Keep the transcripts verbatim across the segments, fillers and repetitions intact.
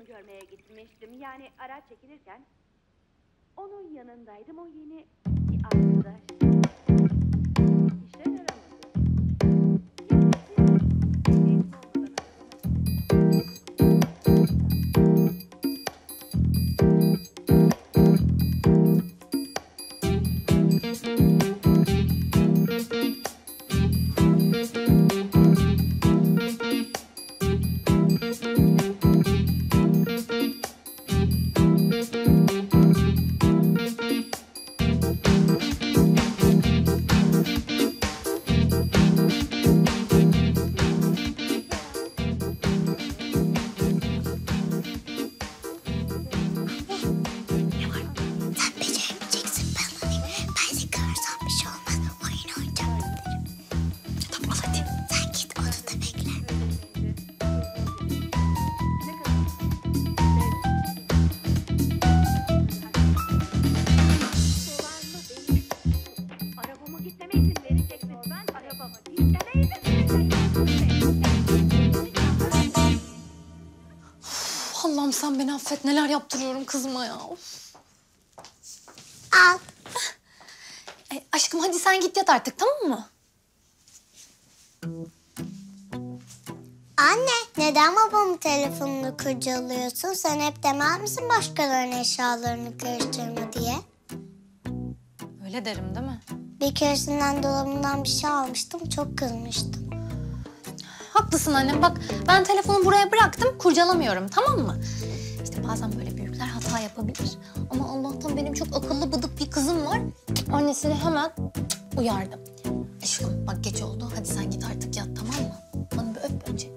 arkadaşımı görmeye gitmiştim. Yani araç çekilirken onun yanındaydım. O yeni bir arkadaş. İşte sen beni affet, neler yaptırıyorum kızıma ya. Of. Al. E, aşkım hadi sen git yat artık, tamam mı? Anne, neden babamın telefonunu kurcalıyorsun? Sen hep demez misin başkalarının eşyalarını karıştırma diye? Öyle derim değil mi? Bir keresinden dolabından bir şey almıştım, çok kızmıştım. Haklısın annem, bak ben telefonu buraya bıraktım, kurcalamıyorum, tamam mı? İşte bazen böyle büyükler hata yapabilir. Ama Allah'tan benim çok akıllı bıdık bir kızım var. Annesini hemen uyardım. Aşkım bak geç oldu, hadi sen git artık yat, tamam mı? Bana bir öp önce.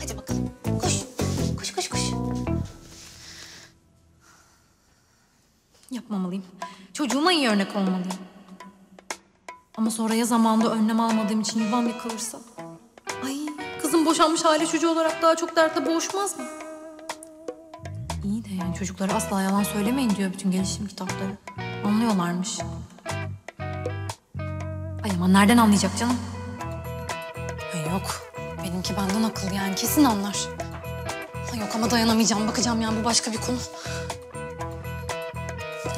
Hadi bakalım, koş, koş, koş, koş. Yapmamalıyım, çocuğuma iyi örnek olmalıyım. Ama sonra ya zamanda önlem almadığım için yuvam yıkılırsa? Boşanmış aile çocuğu olarak daha çok dertle boğuşmaz mı? İyi de yani çocuklara asla yalan söylemeyin diyor bütün gelişim kitapları. Anlıyorlarmış. Ay aman nereden anlayacak canım? Ay yok. Benimki benden akıllı yani, kesin anlar. Ay yok ama dayanamayacağım, bakacağım yani, bu başka bir konu.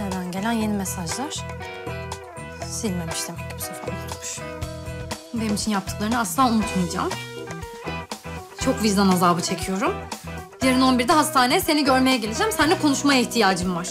Nereden gelen yeni mesajlar? Silmemiş demek ki, bu sefer unutmuş. Benim için yaptıklarını asla unutmayacağım. Çok vicdan azabı çekiyorum. Yarın on birde hastaneye seni görmeye geleceğim. Seninle konuşmaya ihtiyacım var.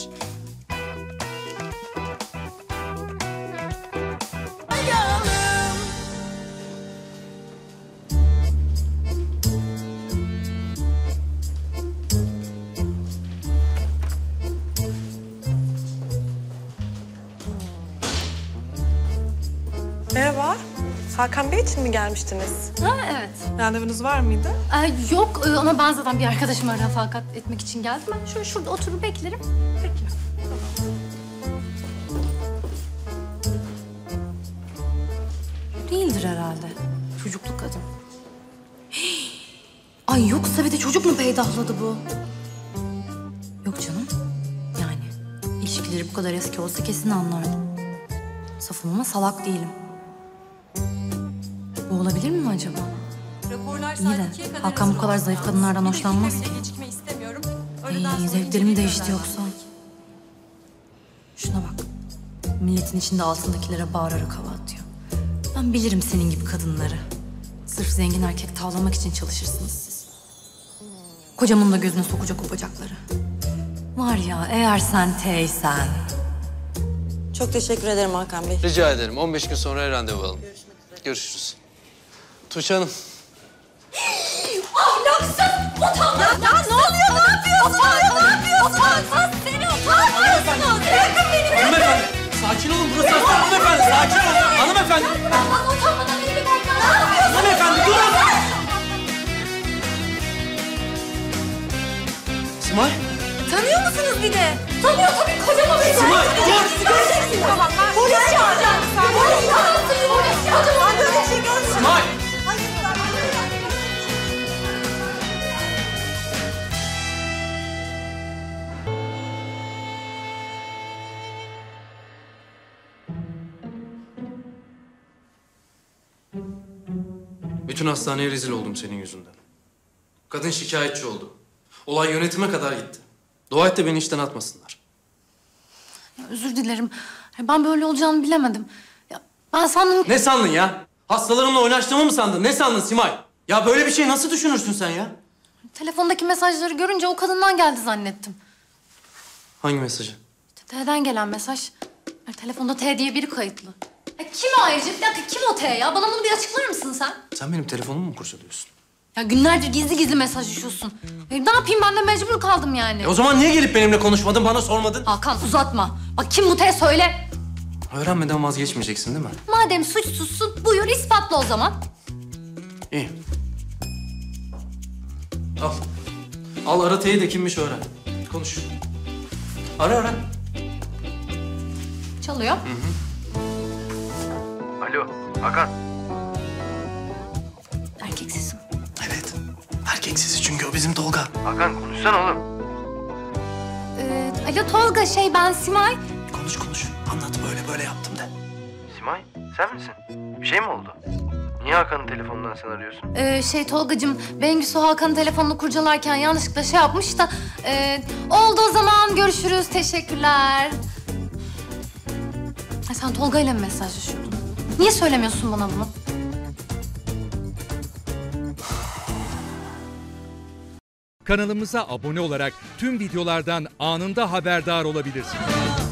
Merhaba. Hakan Bey için mi gelmiştiniz? Ha evet. Randevunuz var mıydı? Ee, yok ama ben zaten bir arkadaşıma refakat etmek için geldim. Ben şöyle şurada oturup beklerim. Peki. Tamam. Değildir herhalde. Çocuklu kadın. Hii. Ay yoksa bir de çocuk mu peydahladı bu? Yok canım. Yani ilişkileri bu kadar eski olsa kesin anlardım. Safım ama salak değilim. Bu olabilir mi acaba? İyi de Hakan bu kadar zayıf kadınlardan hoşlanmaz ki. Ey, zevklerimi değişti yoksa. Şuna bak. Milletin içinde altındakilere bağırarak hava atıyor. Ben bilirim senin gibi kadınları. Sırf zengin erkek tavlamak için çalışırsınız siz. Kocamın da gözüne sokacak o bacakları. Var ya eğer sen teysen. Çok teşekkür ederim Hakan Bey. Rica ederim. on beş gün sonra randevu alın. Görüşürüz. Tuğçe Hanım. Ahlaksız! Utanmaz! Ya ne oluyor? Ne yapıyorsun? Ne yapıyorsun? Utanmaz seni! Utanmazsınız! Bırakın beni! Hanımefendi! Sakin olun! Burası hasta! Hanımefendi! Sakin olun! Hanımefendi! Ben utanmadan elimi benden! Ne yapıyorsun? Hanımefendi durun! Simay! Tanıyor musunuz bir de? Tanıyor tabii, kocama bir de! Simay! Polis çağıracağım! Polis çağıracağım! Polis çağıracağım! Simay! Bütün hastaneye rezil oldum senin yüzünden. Kadın şikayetçi oldu. Olay yönetime kadar gitti. Dua et de beni işten atmasınlar. Ya özür dilerim. Ben böyle olacağını bilemedim. Ya ben sandım... Ne sandın ya? Hastalarımla oynaştığımı mı sandın? Ne sandın Simay? Ya böyle bir şey nasıl düşünürsün sen ya? Telefondaki mesajları görünce o kadından geldi zannettim. Hangi mesajı? İşte T'den gelen mesaj. Ya, telefonda T diye biri kayıtlı. Ya, kim o ayrıca? Bir dakika, kim o T ya? Bana bunu bir açıklar mısın sen? Sen benim telefonumu mu kurcalıyorsun? Ya günlerdir gizli gizli mesajlaşıyorsun. E, ne yapayım, ben de mecbur kaldım yani. E, o zaman niye gelip benimle konuşmadın, bana sormadın? Hakan uzatma. Bak kim bu T söyle. Öğrenmeden vazgeçmeyeceksin değil mi? Madem suçsuzsun, buyur ispatla o zaman. İyi. Al. Al ara T'yi de kimmiş öğren. Konuş. Ara ara. Çalıyor. Hı hı. Alo, Hakan. Erkek sesi. Evet, erkek sesi çünkü o bizim Tolga. Hakan konuşsana oğlum. Ee, alo Tolga, şey ben Simay. Konuş konuş, anlat böyle böyle yaptım de. Simay, sen misin? Bir şey mi oldu? Niye Hakan'ın telefonundan sen arıyorsun? Ee, şey Tolgacığım, Bengüsü Hakan'ın telefonunu kurcalarken yanlışlıkla şey yapmış da... E, oldu o zaman, görüşürüz, teşekkürler. Ay, sen Tolga ile mi mesajlaşıyordun? Niye söylemiyorsun bana bunu? Kanalımıza abone olarak tüm videolardan anında haberdar olabilirsiniz.